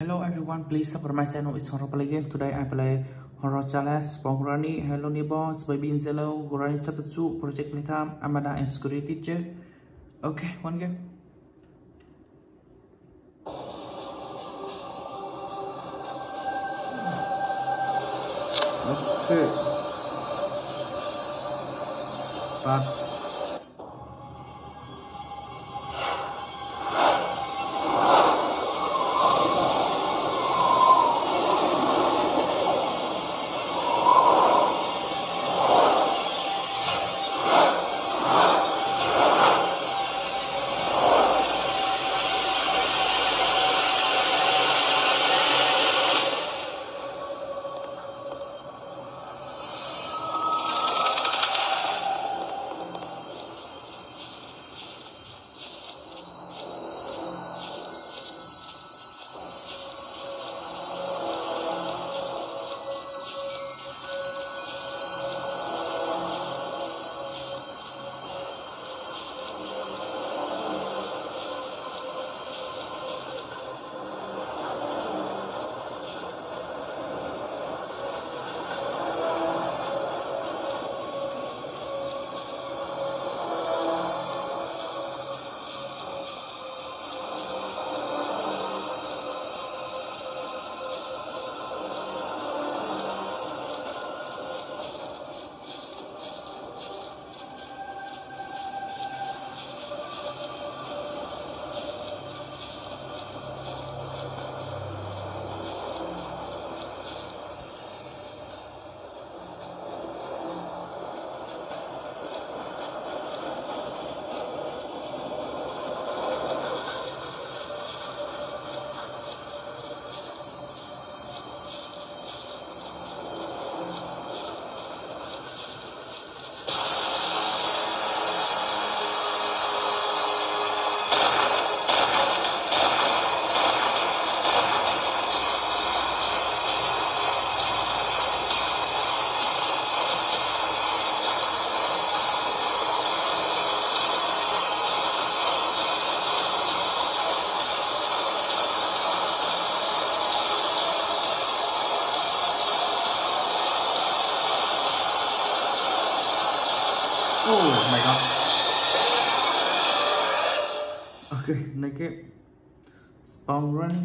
Hello everyone, please subscribe my channel. It's Horror PlayGame. Today I play Horror Charlie, Sponge Granny, Hello Neighbor, Baby Yellow Granny Chapter 2, Project Playtime, Amanda and Scary Teacher. Okay, one game. Okay. Start. Oh my god. Okay, next game. Sponge Granny.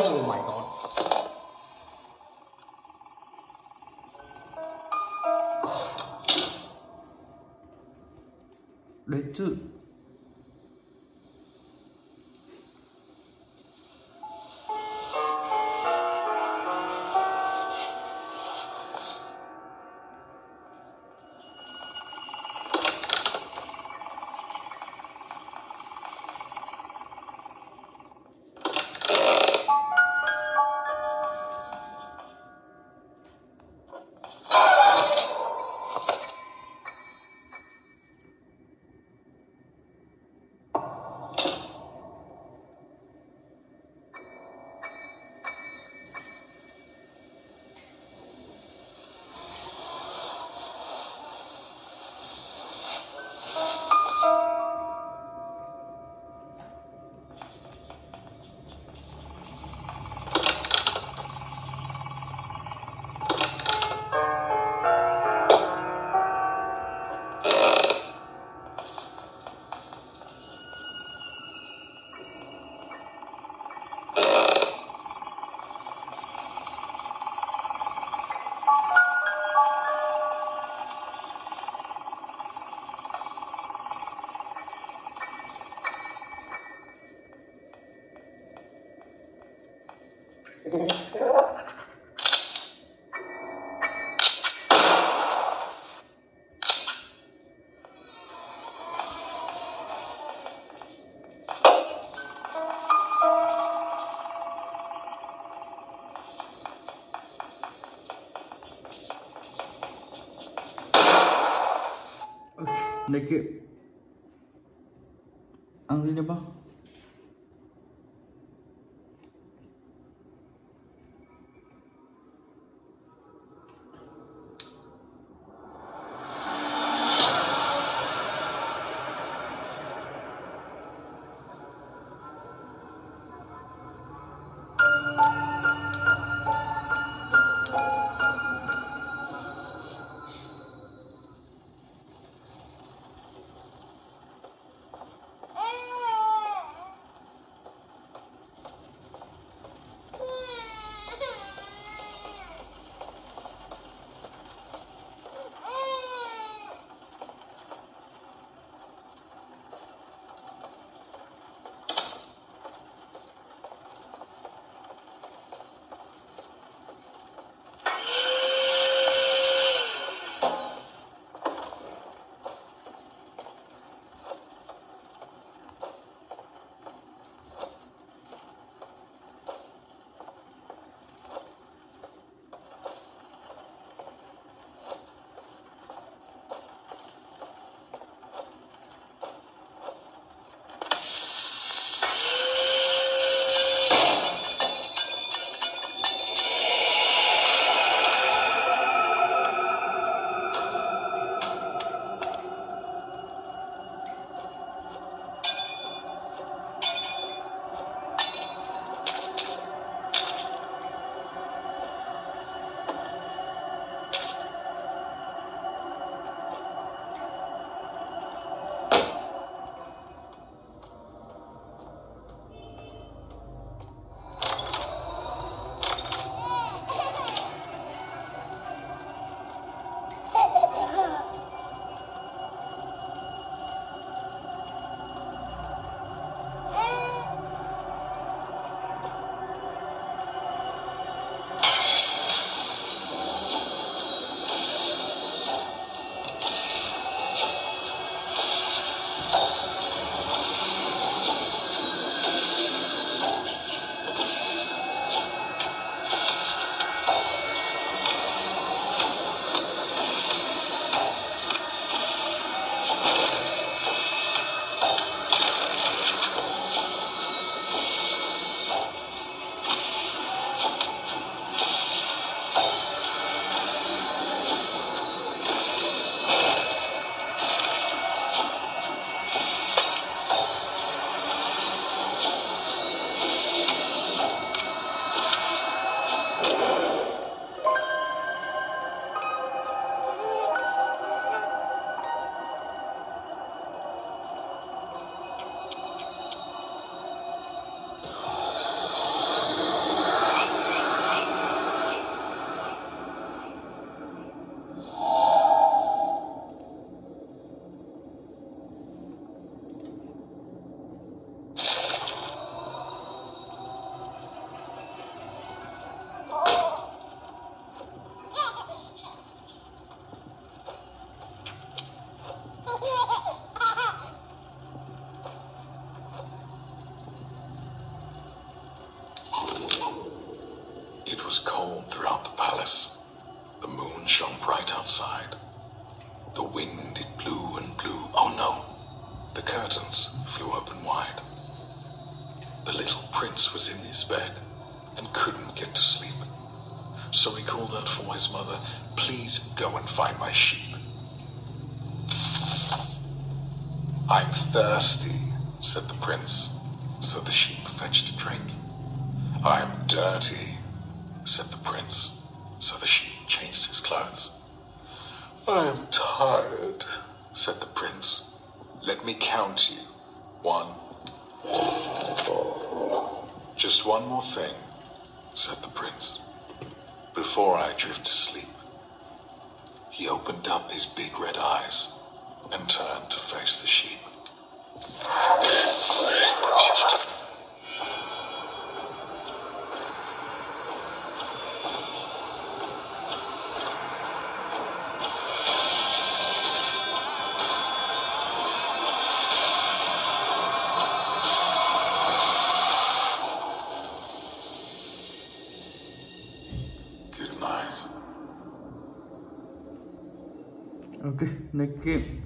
Oh my god. Let's... Naked. Ang rin na ba? It was cold throughout the palace. The moon shone bright outside. The wind, it blew and blew. Oh no! The curtains flew open wide. The little prince was in his bed and couldn't get to sleep. So he called out for his mother, "Please go and find my sheep." "I'm thirsty," said the prince, so the sheep fetched a drink. "I'm dirty," said the prince, so the sheep changed his clothes. "I am tired," said the prince. "Let me count you. One. Just one more thing," said the prince, "before I drift to sleep." He opened up his big red eyes and turned to face the sheep. Okay, next game.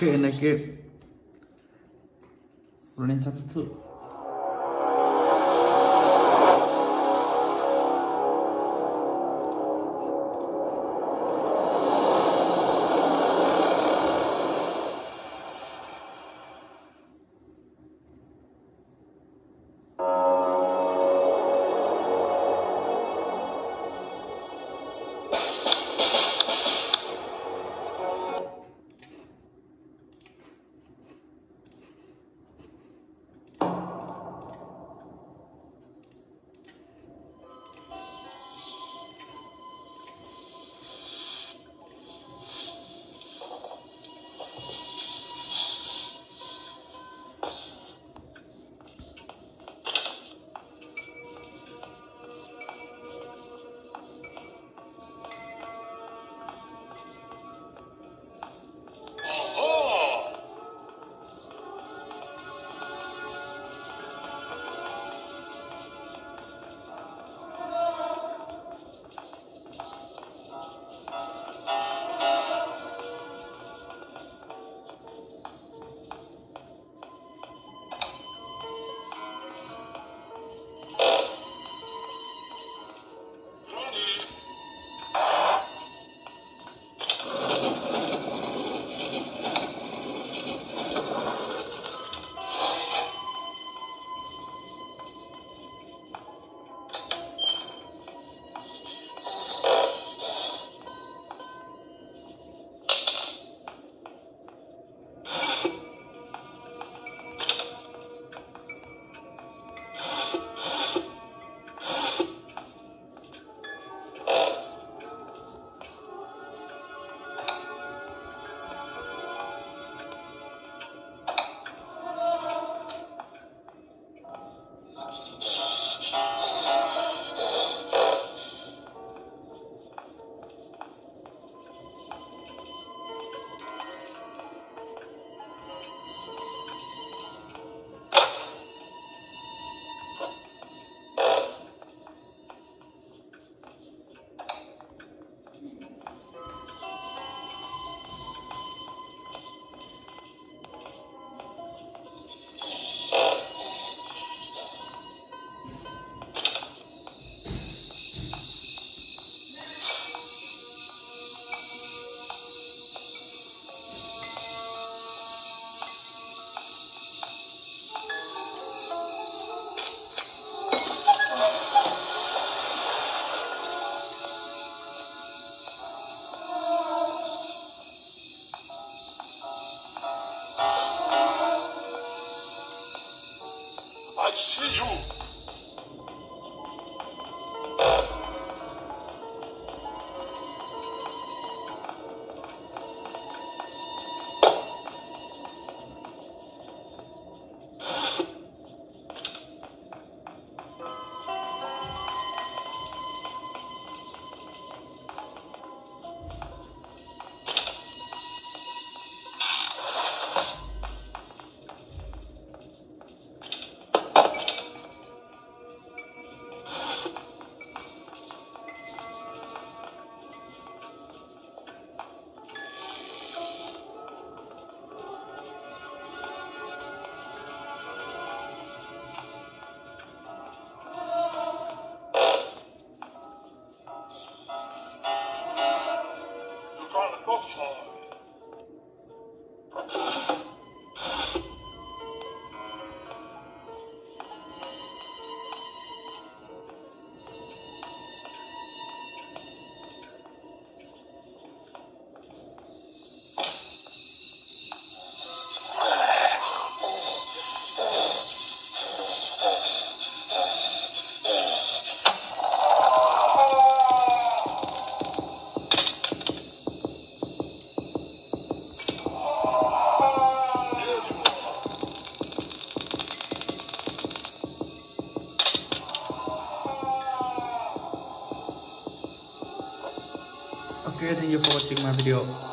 kid in the game. Running Chapter 2. Okay, thank you for watching my video.